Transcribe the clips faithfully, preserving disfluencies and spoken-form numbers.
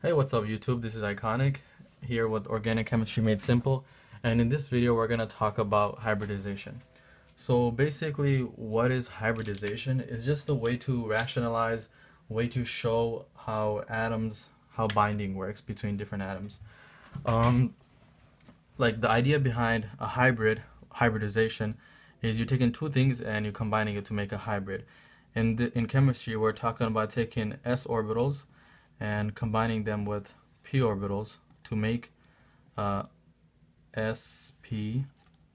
Hey, what's up YouTube? This is Iconic here with Organic Chemistry Made Simple, and in this video we're going to talk about hybridization. So basically, what is hybridization? It's just a way to rationalize, way to show how atoms, how binding works between different atoms. Um, like the idea behind a hybrid, hybridization, is you're taking two things and you're combining it to make a hybrid. In, the, in chemistry, we're talking about taking s orbitals and combining them with p orbitals to make uh, sp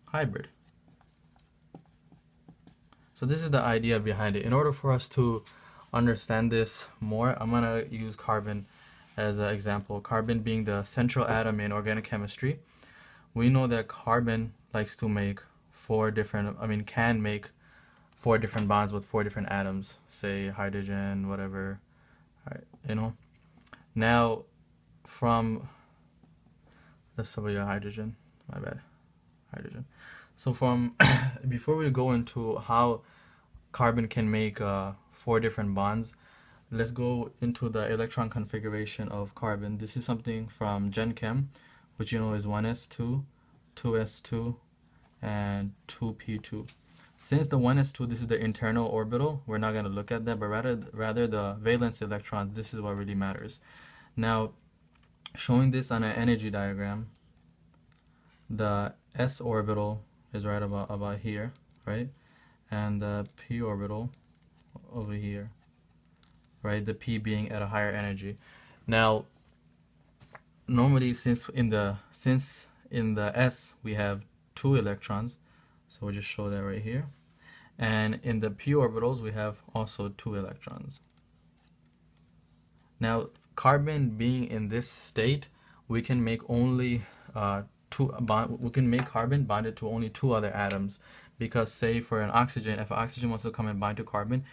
hybrid. So this is the idea behind it. In order for us to understand this more, I'm gonna use carbon as an example. Carbon being the central atom in organic chemistry, we know that carbon likes to make four different, I mean can make four different bonds with four different atoms, say hydrogen, whatever. All right, you know, now from let's talk about hydrogen. My bad, hydrogen. So from before we go into how carbon can make uh, four different bonds, let's go into the electron configuration of carbon. This is something from Gen Chem, which you know is one s two, two s two, and two p two. Since the one s two, this is the internal orbital, we're not going to look at that, but rather rather the valence electrons. This is what really matters. Now, showing this on an energy diagram, the s orbital is right about, about here, right? And the p orbital over here, right? The p being at a higher energy. Now, normally since in the, since in the s we have two electrons, so we'll just show that right here. And in the p orbitals, we have also two electrons. Now, carbon being in this state, we can make only uh, two bond. We can make carbon bonded to only two other atoms, because say for an oxygen, if oxygen wants to come and bind to carbon,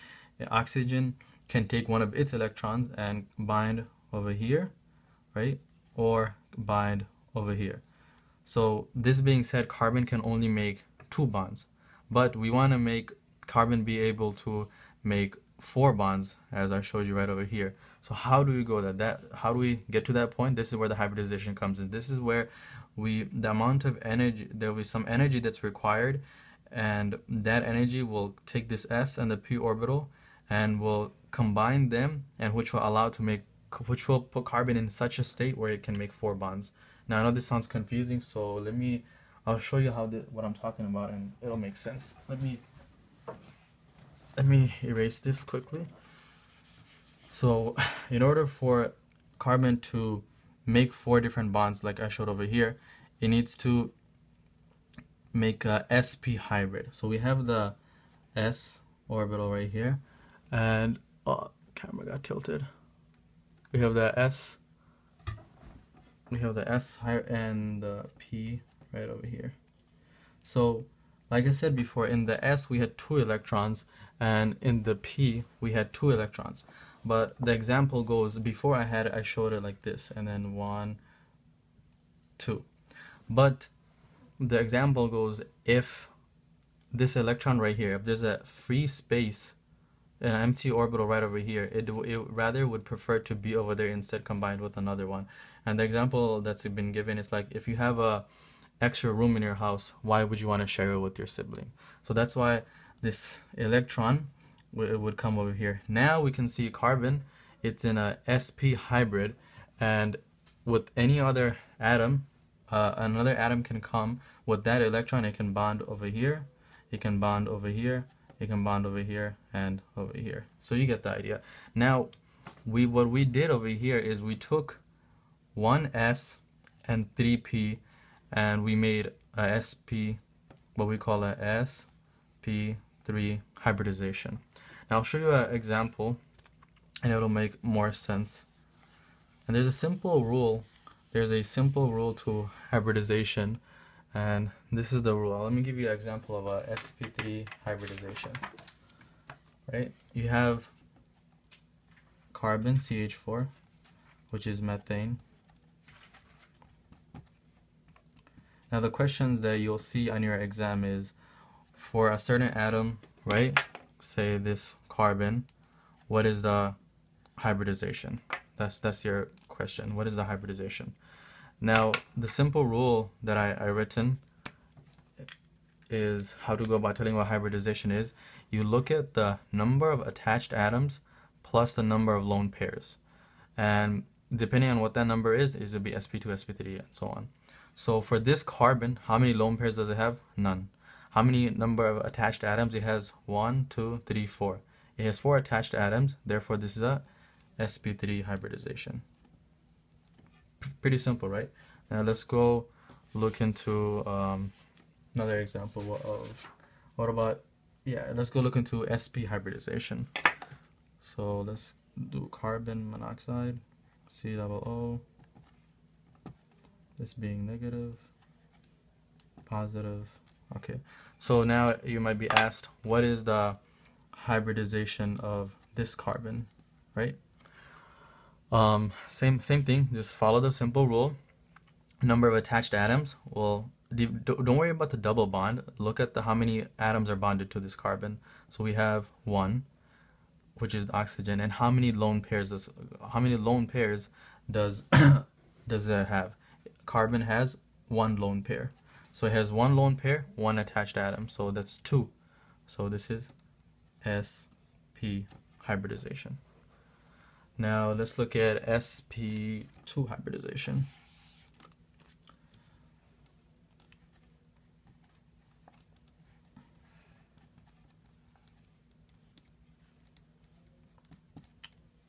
oxygen can take one of its electrons and bind over here, right? Or bind over here. So this being said, carbon can only make two bonds, but we want to make carbon be able to make four bonds, as I showed you right over here. So how do we go that that how do we get to that point? This is where the hybridization comes in. This is where we the amount of energy, there will be some energy that's required, and that energy will take this s and the p orbital and will combine them, and which will allow to make which will put carbon in such a state where it can make four bonds. Now I know this sounds confusing, so let me I'll show you how the, what I'm talking about, and it'll make sense. Let me let me erase this quickly. So in order for carbon to make four different bonds like I showed over here, it needs to make a sp hybrid. So we have the s orbital right here, and oh, camera got tilted. We have the s, we have the s and the p right over here. So like I said before, in the s we had two electrons, and in the p we had two electrons. But the example goes, before I had it, I showed it like this, and then one, two. But the example goes, if this electron right here, if there's a free space, an empty orbital right over here, it, it rather would prefer to be over there instead, combined with another one. And the example that's been given is like, if you have a extra room in your house, why would you want to share it with your sibling? So that's why this electron it would come over here. Now we can see carbon, it's in a sp hybrid, and with any other atom, uh, another atom can come with that electron. It can bond over here, it can bond over here, it can bond over here, and over here. So you get the idea. Now we what we did over here is we took one s and three p, and we made a sp, what we call a s p three hybridization. Now I'll show you an example, and it'll make more sense. And there's a simple rule. There's a simple rule to hybridization, and this is the rule. Let me give you an example of a s p three hybridization. Right? You have carbon, C H four, which is methane. Now the questions that you'll see on your exam is, for a certain atom, right? Say this carbon, what is the hybridization? That's that's your question. What is the hybridization? Now, the simple rule that I, I written is how to go about telling what hybridization is. You look at the number of attached atoms plus the number of lone pairs. And depending on what that number is, it will be S P two, S P three, and so on. So for this carbon, how many lone pairs does it have? None. How many number of attached atoms? It has one, two, three, four. It has four attached atoms, therefore this is a S P three hybridization. P- pretty simple, right? Now let's go look into um, another example of, what about, yeah, let's go look into S P hybridization. So let's do carbon monoxide, C double O, this being negative, positive. Okay, so now you might be asked, what is the hybridization of this carbon, right? Um, same same thing, just follow the simple rule. Number of attached atoms, well, don't worry about the double bond. Look at the how many atoms are bonded to this carbon. So we have one, which is oxygen, and how many lone pairs does how many lone pairs does does it have? Carbon has one lone pair. So it has one lone pair, one attached atom. So that's two. So this is S P hybridization. Now let's look at S P two hybridization.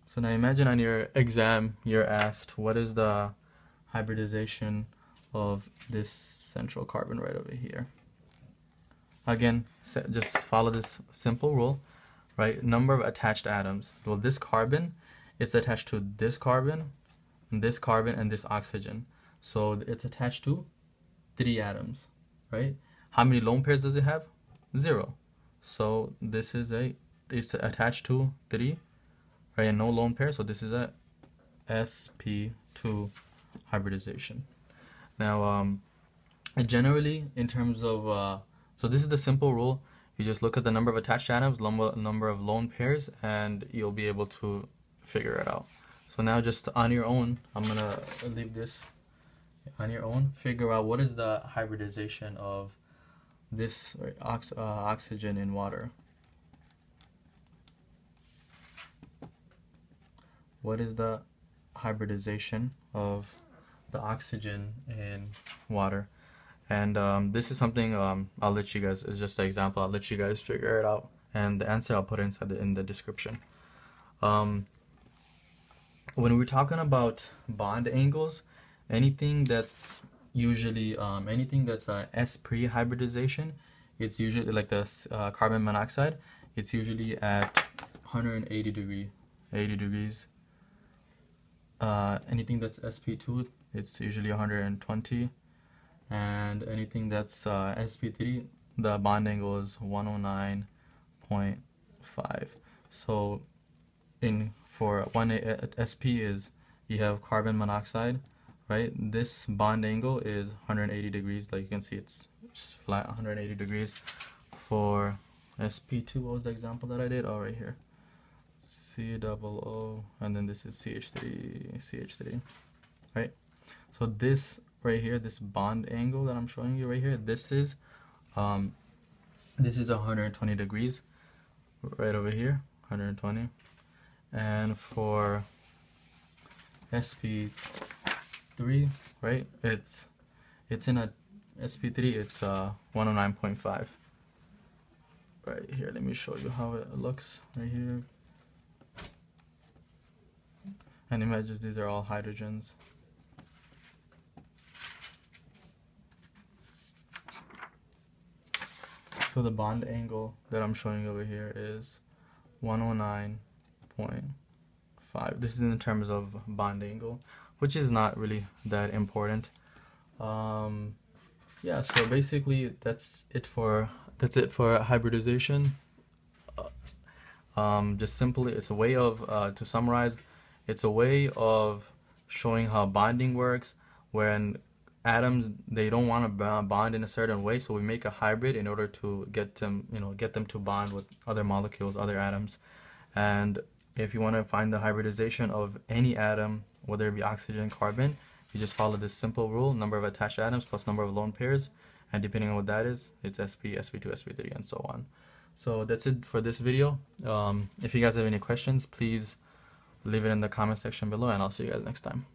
So now imagine on your exam you're asked, what is the hybridization of this central carbon right over here? Again, just follow this simple rule, right? Number of attached atoms. Well, this carbon is attached to this carbon, and this carbon, and this oxygen. So it's attached to three atoms, right? How many lone pairs does it have? Zero. So this is a, it's attached to three, right? And no lone pair. So this is a S P two hybridization. Now, um, generally, in terms of, uh, so this is the simple rule. You just look at the number of attached atoms, number of lone pairs, and you'll be able to figure it out. So now just on your own, I'm going to leave this on your own. Figure out what is the hybridization of this ox uh, oxygen in water. What is the hybridization of the oxygen in water? And um, this is something um, I'll let you guys, it's just an example, I'll let you guys figure it out, and the answer I'll put inside the, in the description. Um, when we're talking about bond angles, anything that's usually, um, anything that's a sp three hybridization, it's usually like the uh, carbon monoxide, it's usually at one hundred eighty degrees. Uh, anything that's S P two, it's usually one hundred twenty, and anything that's uh, S P three, the bond angle is one oh nine point five. So in for one S P is, you have carbon monoxide, right? This bond angle is one hundred eighty degrees, like you can see it's flat one hundred eighty degrees. For S P two, what was the example that I did? Oh, right here. C double O, and then this is C H three, C H three, right? So this right here, this bond angle that I'm showing you right here, this is, um, this is one hundred twenty degrees, right over here, one hundred twenty. And for S P three, right? It's, it's in a S P three. It's uh one oh nine point five. Right here, let me show you how it looks right here. And imagine these are all hydrogens. So the bond angle that I'm showing over here is one oh nine point five. This is in terms of bond angle, which is not really that important. Um, yeah, so basically that's it for that's it for hybridization. Uh, um, just simply, it's a way of uh, to summarize. It's a way of showing how bonding works, when atoms, they don't want to bond in a certain way, so we make a hybrid in order to get them, you know, get them to bond with other molecules, other atoms. And if you want to find the hybridization of any atom, whether it be oxygen, carbon, you just follow this simple rule: number of attached atoms plus number of lone pairs, and depending on what that is, it's sp, sp two, sp three, and so on. So that's it for this video. Um, if you guys have any questions, please leave it in the comment section below, and I'll see you guys next time.